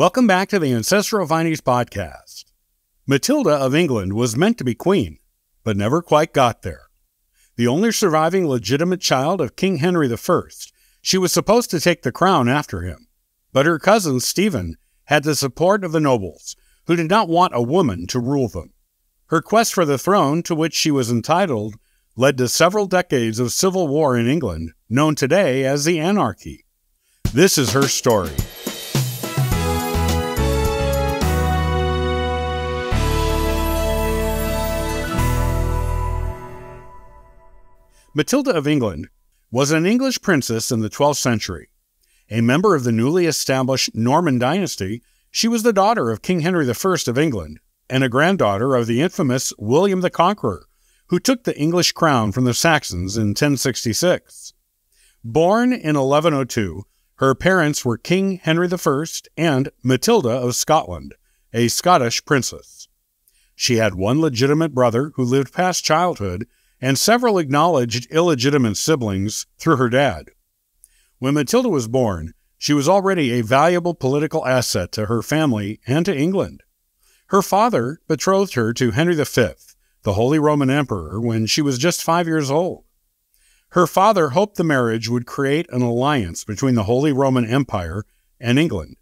Welcome back to the Ancestral Findings Podcast. Matilda of England was meant to be queen, but never quite got there. The only surviving legitimate child of King Henry I, she was supposed to take the crown after him, but her cousin Stephen had the support of the nobles, who did not want a woman to rule them. Her quest for the throne, to which she was entitled, led to several decades of civil war in England, known today as the Anarchy. This is her story. Matilda of England was an English princess in the 12th century. A member of the newly established Norman dynasty, she was the daughter of King Henry I of England and a granddaughter of the infamous William the Conqueror, who took the English crown from the Saxons in 1066. Born in 1102, her parents were King Henry I and Matilda of Scotland, a Scottish princess. She had one legitimate brother who lived past childhood and several acknowledged illegitimate siblings through her dad. When Matilda was born, she was already a valuable political asset to her family and to England. Her father betrothed her to Henry V, the Holy Roman Emperor, when she was just 5 years old. Her father hoped the marriage would create an alliance between the Holy Roman Empire and England.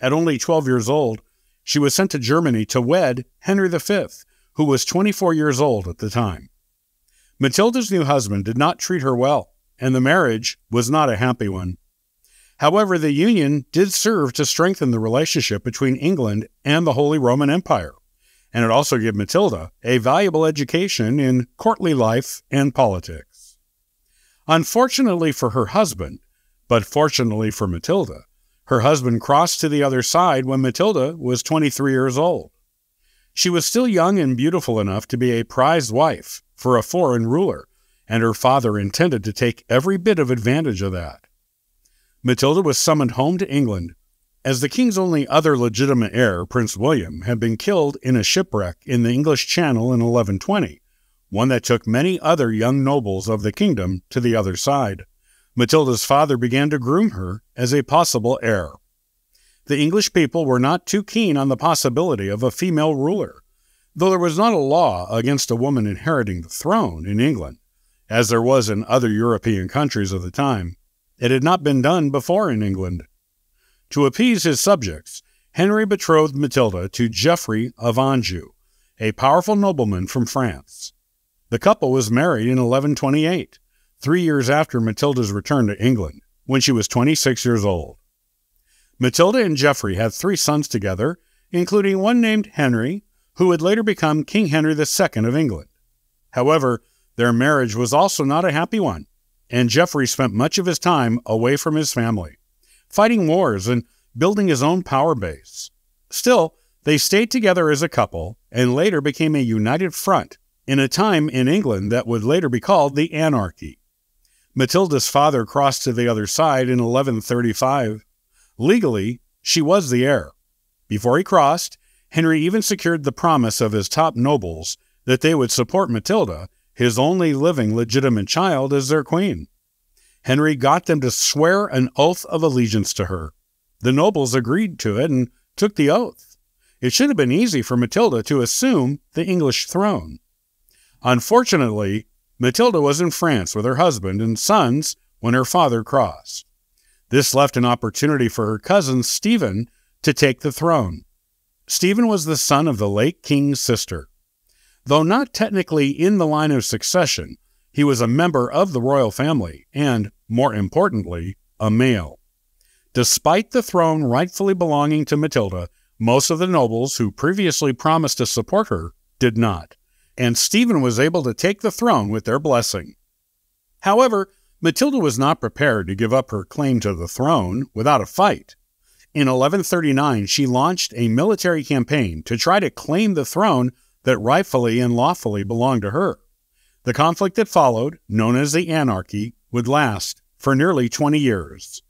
At only 12 years old, she was sent to Germany to wed Henry V, who was 24 years old at the time. Matilda's new husband did not treat her well, and the marriage was not a happy one. However, the union did serve to strengthen the relationship between England and the Holy Roman Empire, and it also gave Matilda a valuable education in courtly life and politics. Unfortunately for her husband, but fortunately for Matilda, her husband crossed to the other side when Matilda was 23 years old. She was still young and beautiful enough to be a prized wife for a foreign ruler, and her father intended to take every bit of advantage of that. Matilda was summoned home to England, as the king's only other legitimate heir, Prince William, had been killed in a shipwreck in the English Channel in 1120, one that took many other young nobles of the kingdom to the other side. Matilda's father began to groom her as a possible heir. The English people were not too keen on the possibility of a female ruler, though there was not a law against a woman inheriting the throne in England, as there was in other European countries of the time. It had not been done before in England. To appease his subjects, Henry betrothed Matilda to Geoffrey of Anjou, a powerful nobleman from France. The couple was married in 1128, 3 years after Matilda's return to England, when she was 26 years old. Matilda and Geoffrey had three sons together, including one named Henry, who would later become King Henry II of England. However, their marriage was also not a happy one, and Geoffrey spent much of his time away from his family, fighting wars and building his own power base. Still, they stayed together as a couple and later became a united front in a time in England that would later be called the Anarchy. Matilda's father crossed to the other side in 1135. Legally, she was the heir. Before he crossed, Henry even secured the promise of his top nobles that they would support Matilda, his only living legitimate child, as their queen. Henry got them to swear an oath of allegiance to her. The nobles agreed to it and took the oath. It should have been easy for Matilda to assume the English throne. Unfortunately, Matilda was in France with her husband and sons when her father crossed. This left an opportunity for her cousin Stephen to take the throne. Stephen was the son of the late king's sister. Though not technically in the line of succession, he was a member of the royal family and, more importantly, a male. Despite the throne rightfully belonging to Matilda, most of the nobles who previously promised to support her did not, and Stephen was able to take the throne with their blessing. However, Matilda was not prepared to give up her claim to the throne without a fight. In 1139, she launched a military campaign to try to claim the throne that rightfully and lawfully belonged to her. The conflict that followed, known as the Anarchy, would last for nearly 20 years.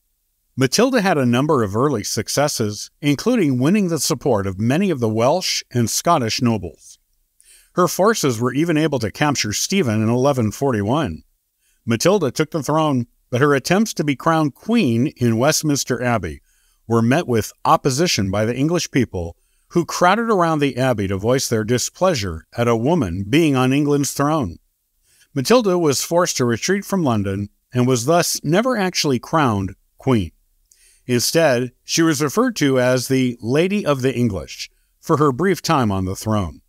Matilda had a number of early successes, including winning the support of many of the Welsh and Scottish nobles. Her forces were even able to capture Stephen in 1141. Matilda took the throne, but her attempts to be crowned queen in Westminster Abbey were met with opposition by the English people, who crowded around the abbey to voice their displeasure at a woman being on England's throne. Matilda was forced to retreat from London and was thus never actually crowned queen. Instead, she was referred to as the Lady of the English for her brief time on the throne.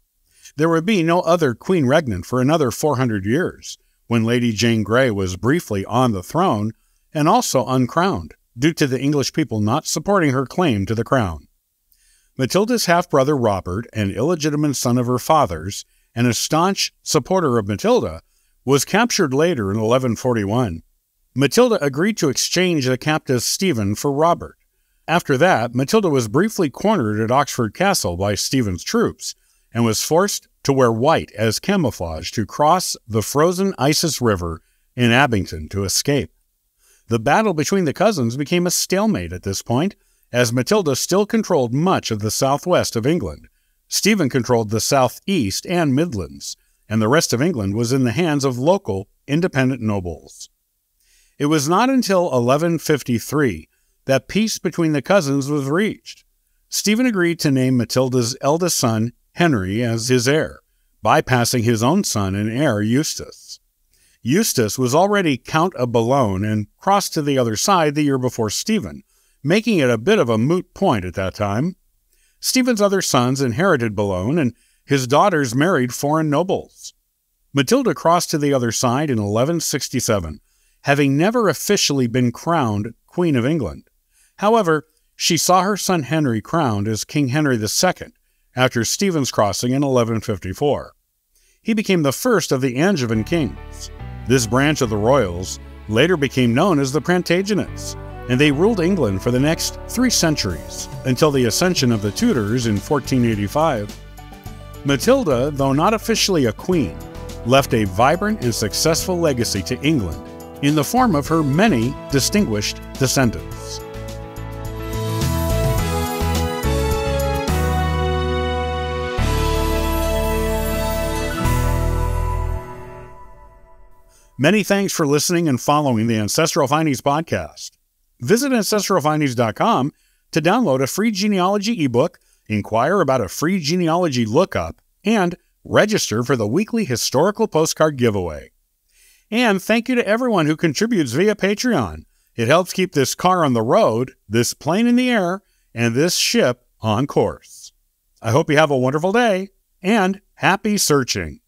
There would be no other queen regnant for another 400 years, when Lady Jane Grey was briefly on the throne and also uncrowned, due to the English people not supporting her claim to the crown. Matilda's half-brother Robert, an illegitimate son of her father's, and a staunch supporter of Matilda, was captured later in 1141. Matilda agreed to exchange the captive Stephen for Robert. After that, Matilda was briefly cornered at Oxford Castle by Stephen's troops, and was forced to wear white as camouflage to cross the frozen Isis River in Abingdon to escape. The battle between the cousins became a stalemate at this point, as Matilda still controlled much of the southwest of England. Stephen controlled the southeast and Midlands, and the rest of England was in the hands of local, independent nobles. It was not until 1153 that peace between the cousins was reached. Stephen agreed to name Matilda's eldest son, Henry, as his heir, bypassing his own son and heir, Eustace. Eustace was already Count of Boulogne and crossed to the other side the year before Stephen, making it a bit of a moot point at that time. Stephen's other sons inherited Boulogne, and his daughters married foreign nobles. Matilda crossed to the other side in 1167, having never officially been crowned Queen of England. However, she saw her son Henry crowned as King Henry II, after Stephen's crossing in 1154. He became the first of the Angevin kings. This branch of the royals later became known as the Plantagenets, and they ruled England for the next 3 centuries, until the ascension of the Tudors in 1485. Matilda, though not officially a queen, left a vibrant and successful legacy to England in the form of her many distinguished descendants. Many thanks for listening and following the Ancestral Findings podcast. Visit AncestralFindings.com to download a free genealogy ebook, inquire about a free genealogy lookup, and register for the weekly historical postcard giveaway. And thank you to everyone who contributes via Patreon. It helps keep this car on the road, this plane in the air, and this ship on course. I hope you have a wonderful day, and happy searching.